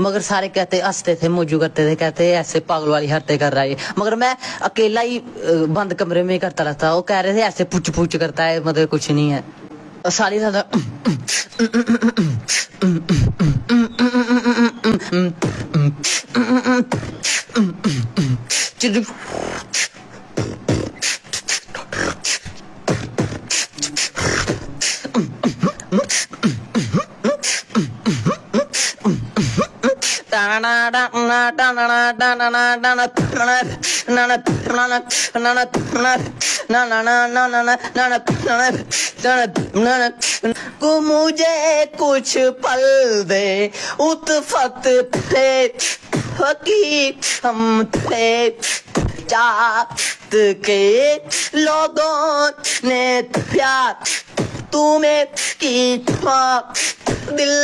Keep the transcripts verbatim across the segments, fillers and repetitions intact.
मगर सारे कहते हंसते थे, मौजू करते थे, कहते ऐसे पागल वाली हरते कर रहा है। मगर मैं अकेला ही बंद कमरे में करता रहता। वो कह रहे थे ऐसे पूछ पूछ करता है, मतलब कुछ नहीं है। सारी ज्यादा मुझे कुछ पल दे उतफत थे फकीर हम थे, चाहत के लोगों ने प्यार तुम्हें की था, दिल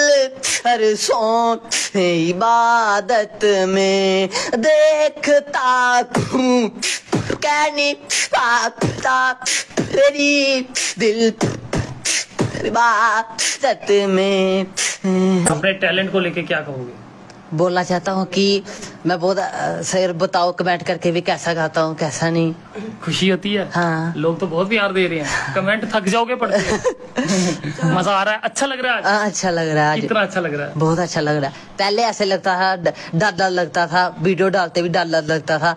हर सौंठ इबादत में देखता हूँ, कहने पाता तेरी दिल इबादत में। अपने टैलेंट को लेके क्या कहोगे? बोलना चाहता हूँ कि मैं बहुत सर, बताओ कमेंट करके भी कैसा गाता हूँ कैसा नहीं, खुशी होती है। हाँ, लोग तो बहुत प्यार दे रहे हैं, कमेंट थक जाओगे पढ़ते हैं। मजा आ रहा है, अच्छा लग रहा है। आ, अच्छा लग रहा है, कितना अच्छा लग रहा है, बहुत अच्छा लग रहा है। पहले ऐसे लगता था, डर डर लगता था, वीडियो डालते भी डर डर लगता था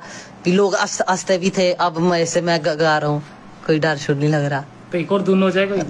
कि लोग हंसते भी थे। अब मैं से मैं गा रहा हूँ, कोई डर शुरू नहीं लग रहा। तो एक और दोनों हो जाएगा।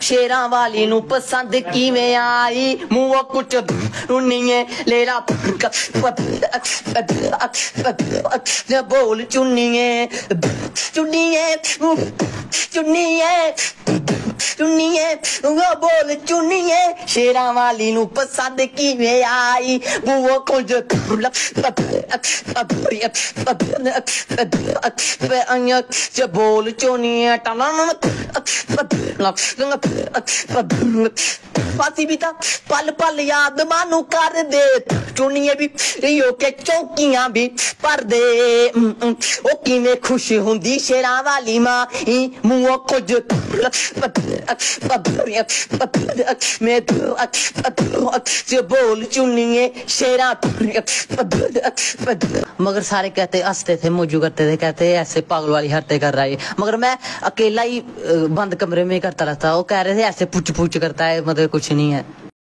शेरा वाली नू पसंद किवें आई, मूंहों कुछ ढूंढिए लेरा बोल चुनिए चुनिए चुनिए चुनिए बोल चुनिए, शेरा वाली नू पसंद किवें आई, मूंहों कुछ बोल चुनिए फासी भी था पल पल याद मानू कर दे, चुनिए भी रियो के चौकियां भी पर दे, ओ किवें खुश हुंदी शेरा वाली मां मूंहों कुछ बोल चुनिए शेरा। मगर सारे कहते हंसते थे, मौजू करते थे, कहते ऐसे पागल वाली हरते कर रहा है। मगर मैं अकेला ही बंद कमरे में करता रहता। वो कह रहे थे ऐसे पूछ पूछ करता है, मतलब कुछ नहीं है।